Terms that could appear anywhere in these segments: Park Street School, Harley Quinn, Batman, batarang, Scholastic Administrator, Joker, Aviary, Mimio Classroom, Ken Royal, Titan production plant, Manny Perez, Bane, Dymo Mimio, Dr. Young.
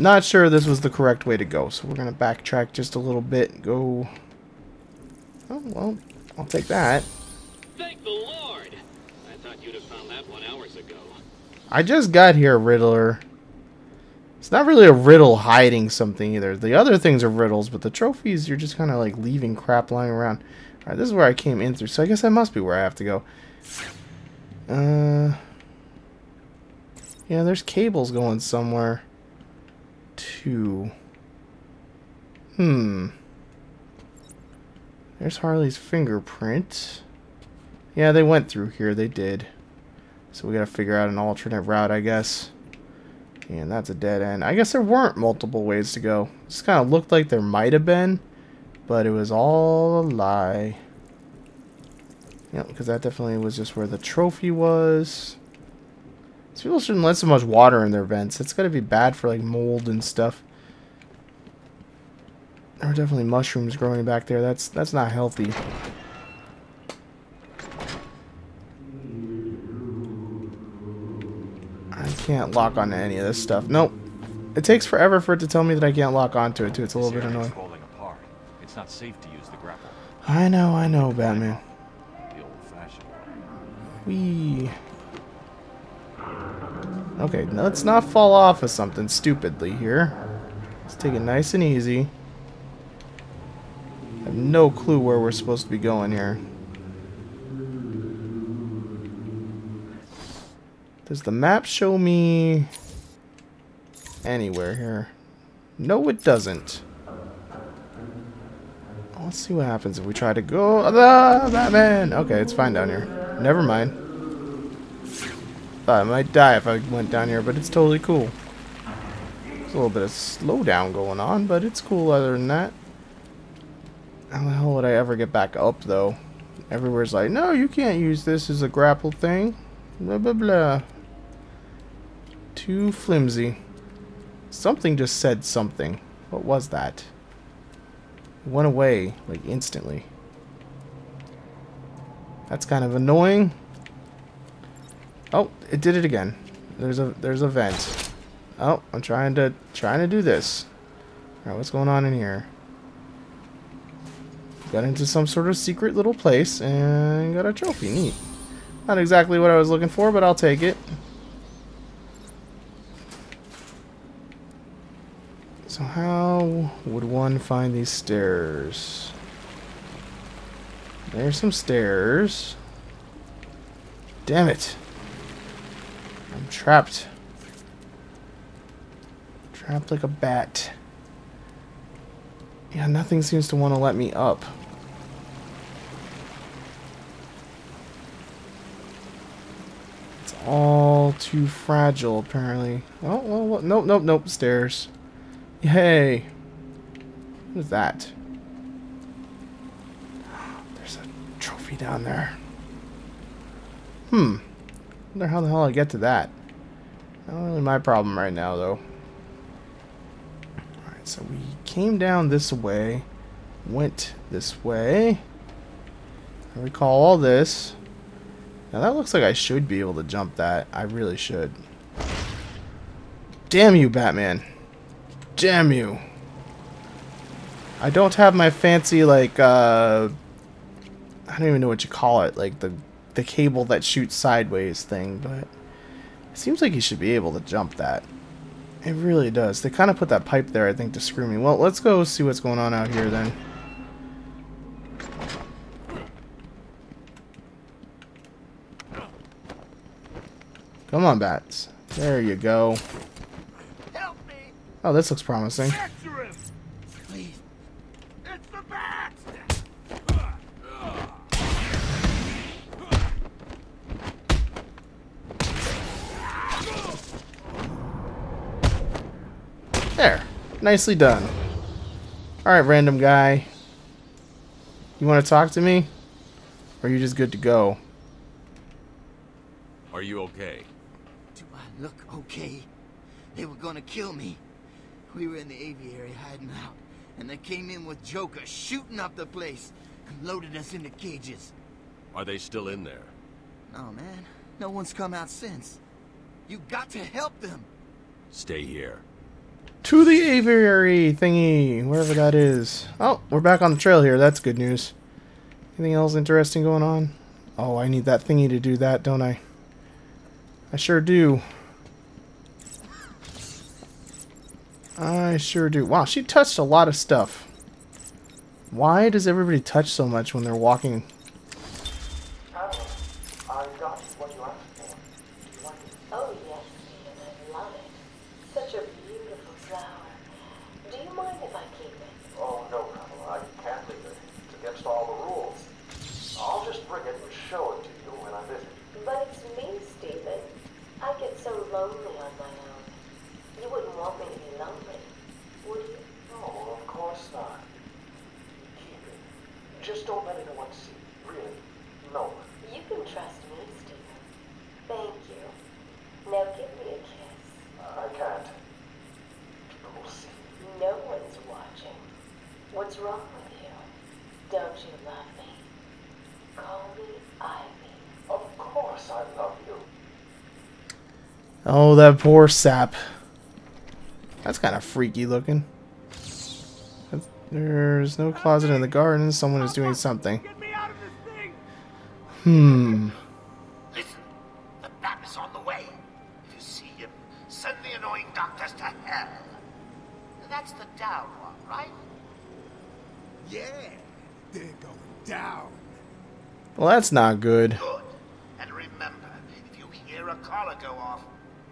Not sure this was the correct way to go, so we're going to backtrack just a little bit and go... Oh, well, I'll take that. Thank the Lord! I thought you'd have found that one hours ago. I just got here, Riddler. It's not really a riddle hiding something either. The other things are riddles, but the trophies, you're just kind of like leaving crap lying around. Alright, this is where I came in through, so I guess that must be where I have to go. Yeah, there's cables going somewhere. Too. There's Harley's fingerprint. Yeah, they went through here, they did. So we gotta figure out an alternate route, I guess. And that's a dead end. I guess there weren't multiple ways to go. This kind of looked like there might have been, but it was all a lie. Yep, because that definitely was just where the trophy was. These people shouldn't let so much water in their vents. That's gotta be bad for like mold and stuff. There are definitely mushrooms growing back there. That's not healthy. I can't lock onto any of this stuff. Nope. It takes forever for it to tell me that I can't lock onto it too. It's a little bit annoying. It's not safe to use the grapple. I know, Batman. The old-fashioned way. Whee. Okay, now let's not fall off of something stupidly here. Let's take it nice and easy. I have no clue where we're supposed to be going here. Does the map show me anywhere here? No, it doesn't. Let's see what happens if we try to go... Batman! Okay, it's fine down here. Never mind. I might die if I went down here, but it's totally cool. There's a little bit of slowdown going on, but it's cool other than that. How the hell would I ever get back up, though? Everywhere's like, no, you can't use this as a grapple thing. Blah, blah, blah. Too flimsy. Something just said something. What was that? It went away, like, instantly. That's kind of annoying. Oh, it did it again. There's a vent. Oh, I'm trying to do this. Alright, what's going on in here? Got into some sort of secret little place and got a trophy. Neat. Not exactly what I was looking for, but I'll take it. So how would one find these stairs? There's some stairs. Damn it. I'm trapped. Trapped like a bat. Yeah, nothing seems to want to let me up. It's all too fragile, apparently. Oh, nope, nope, nope. Stairs. Yay. What is that? There's a trophy down there. I wonder how the hell I get to that. Not really my problem right now, though. Alright, so we came down this way, went this way. I recall all this. Now that looks like I should be able to jump that. I really should. Damn you, Batman. Damn you. I don't have my fancy, like, I don't even know what you call it, like the cable that shoots sideways thing, but it seems like you should be able to jump that. It really does. They kind of put that pipe there, I think, to screw me. Well, let's go see what's going on out here then. Come on, bats. There you go. Help me. Oh, this looks promising. Please. It's the bats. There. Nicely done. Alright, random guy. You want to talk to me? Or are you just good to go? Are you okay? Do I look okay? They were gonna kill me. We were in the aviary hiding out, and they came in with Joker shooting up the place and loaded us into cages. Are they still in there? No, man. No one's come out since. You got to help them. Stay here. to the aviary thingy, wherever that is. Oh, we're back on the trail here. That's good news. Anything else interesting going on? Oh, I need that thingy to do that, don't I? I sure do. I sure do. Wow, she touched a lot of stuff. Why does everybody touch so much when they're walking? Oh, that poor sap. That's kind of freaky looking. There's no closet in the garden. Someone is doing something. Get me out of this thing. Listen, the bat is on the way. If you see him, send the annoying doctors to hell. That's the down one, right? Yeah, they're going down. Well, that's not good. And remember, if you hear a collar go off,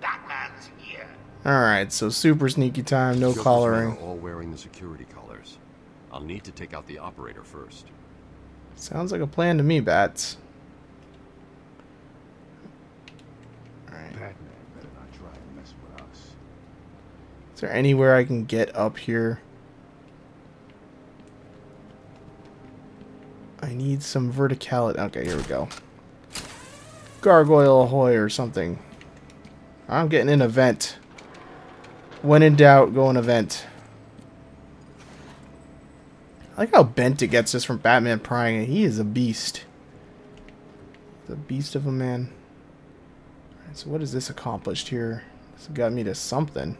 Batman's here. Alright, so super sneaky time, no collaring. All wearing the security collars. I'll need to take out the operator first. Sounds like a plan to me, Bats. Alright. Batman better not try and mess with us. Is there anywhere I can get up here? I need some verticality. Okay, here we go. Gargoyle ahoy or something. I'm getting an event. When in doubt, go an event. I like how bent it gets just from Batman prying. He is a beast. He's a beast of a man. Alright, so what has this accomplished here? This got me to something.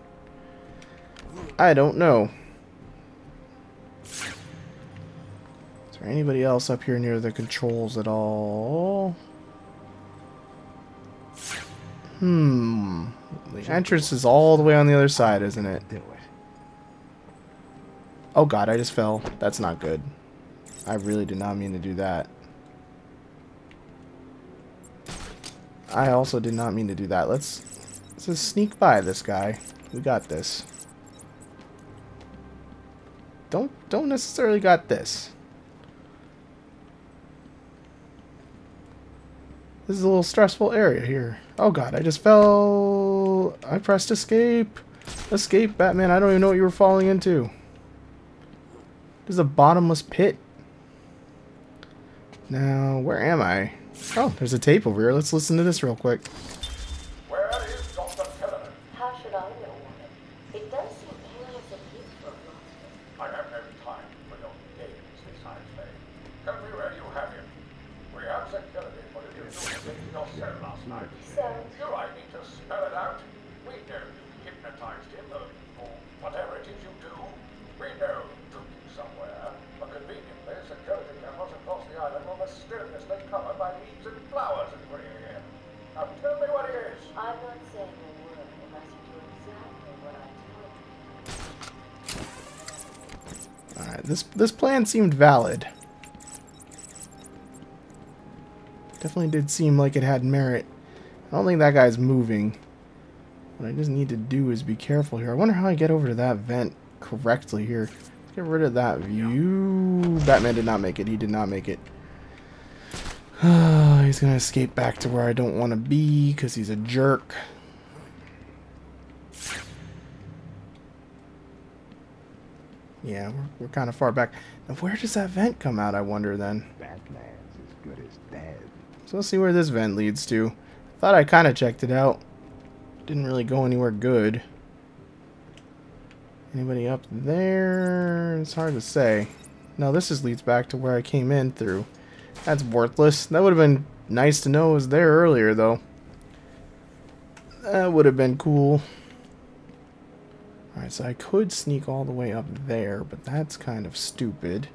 I don't know. Is there anybody else up here near the controls at all? The entrance is all the way on the other side, isn't it? Oh god, I just fell. That's not good. I really did not mean to do that. I also did not mean to do that. Let's just sneak by this guy. We got this. Don't necessarily got this. This is a little stressful area here. Oh god, I just fell. I pressed escape. Escape, Batman. I don't even know what you were falling into. This is a bottomless pit. Now, where am I? Oh, there's a tape over here. Let's listen to this real quick. Where is Dr. Keller? How should I know, woman? It does seem he is a beautiful monster. I have no time for your games this time, Faye. Tell me where you have him. We have security for you to do yourself last night. Do I need to spell it out? We know you hypnotized him, or whatever it is you do. We know you took him somewhere, but conveniently security cameras across the island were mysteriously covered by leaves and flowers and where you here. Now tell me what he is. I'm not saying a word unless you do exactly what I do. Alright, this plan seemed valid. Definitely did seem like it had merit. I don't think that guy's moving. What I just need to do is be careful here. I wonder how I get over to that vent correctly here. Let's get rid of that view. Batman did not make it. He did not make it. He's going to escape back to where I don't want to be because he's a jerk. Yeah, we're kind of far back. Now, where does that vent come out, I wonder, then? Batman's as good as dead. So let's see where this vent leads to. Thought I kind of checked it out. Didn't really go anywhere good. Anybody up there? It's hard to say. No, this just leads back to where I came in through. That's worthless. That would have been nice to know it was there earlier, though. That would have been cool. Alright, so I could sneak all the way up there, but that's kind of stupid.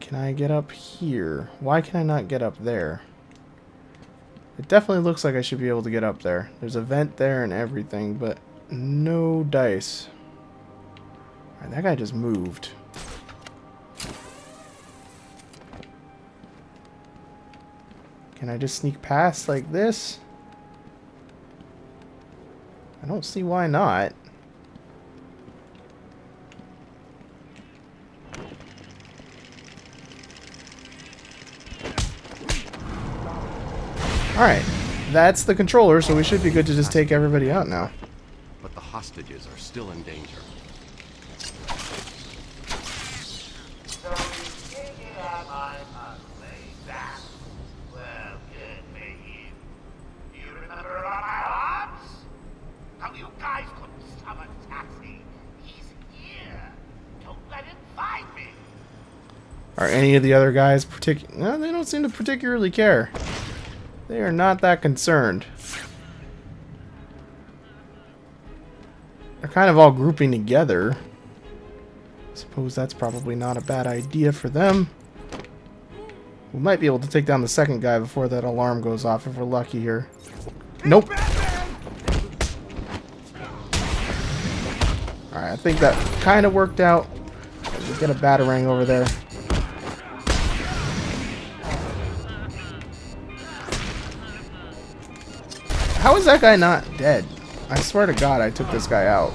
Can I get up here? Why can I not get up there? It definitely looks like I should be able to get up there. There's a vent there and everything, but no dice. Alright, that guy just moved. Can I just sneak past like this? I don't see why not. Alright, that's the controller, so we should be good to just take everybody out now. But the hostages are still in danger. Are any of the other guys no, they don't seem to particularly care. They are not that concerned. They're kind of all grouping together. I suppose that's probably not a bad idea for them. We might be able to take down the second guy before that alarm goes off if we're lucky here. Nope. Alright, I think that kind of worked out. Let's get a batarang over there. How is that guy not dead? I swear to God I took this guy out.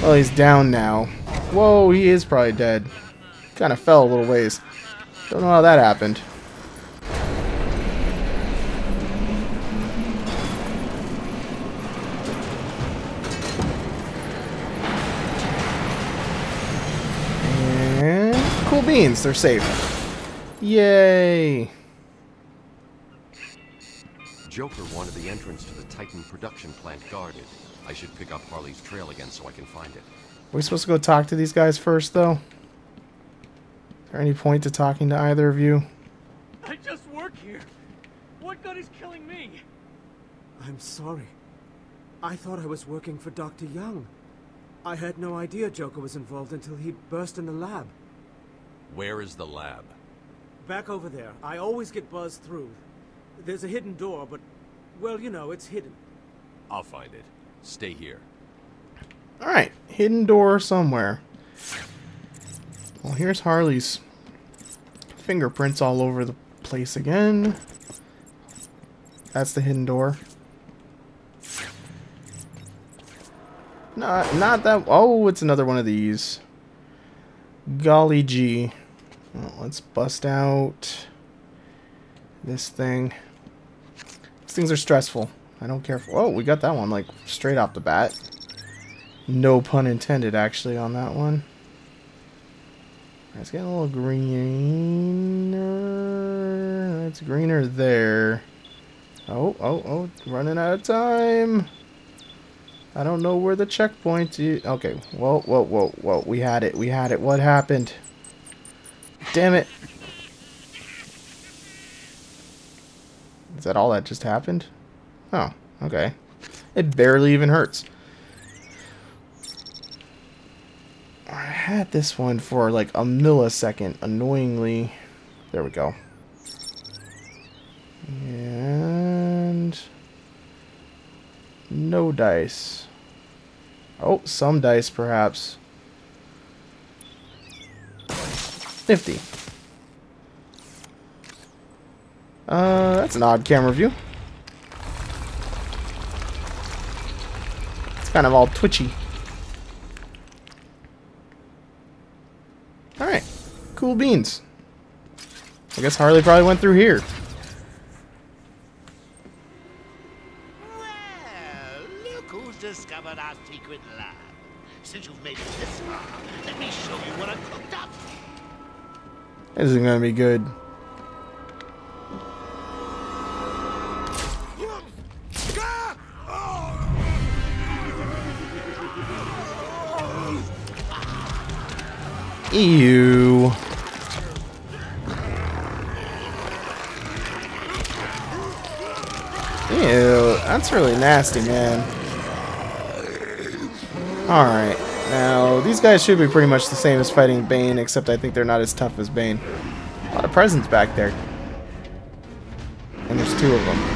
Well, he's down now. Whoa, he is probably dead. Kind of fell a little ways. Don't know how that happened. And cool beans, they're safe. Yay! Joker wanted the entrance to the Titan production plant guarded. I should pick up Harley's trail again so I can find it. Are we supposed to go talk to these guys first, though? Is there any point to talking to either of you? I just work here. What good is killing me? I'm sorry. I thought I was working for Dr. Young. I had no idea Joker was involved until he burst in the lab. Where is the lab? Back over there. I always get buzzed through. There's a hidden door, but, well, you know, it's hidden. I'll find it. Stay here. Alright, hidden door somewhere. Well, here's Harley's fingerprints all over the place again. That's the hidden door. Not that... Oh, it's another one of these. Golly gee. Well, let's bust out this thing. These things are stressful. I don't care for... Oh, we got that one, like, straight off the bat. No pun intended, actually, on that one. It's getting a little greener. It's greener there. Oh, running out of time. I don't know where the checkpoint is. Okay, whoa. We had it. What happened? Damn it. Is that all that just happened? Oh, okay. It barely even hurts. I had this one for like a millisecond, annoyingly. There we go. And no dice. Oh, some dice perhaps. 50. That's an odd camera view. It's kind of all twitchy. Alright. Cool beans. I guess Harley probably went through here. Well, look who's discovered our secret lab. Since you've made it this far, let me show you what I've cooked up. This isn't gonna be good. Ew. Ew, that's really nasty, man. Alright, now these guys should be pretty much the same as fighting Bane, except I think they're not as tough as Bane. A lot of presents back there. And there's two of them.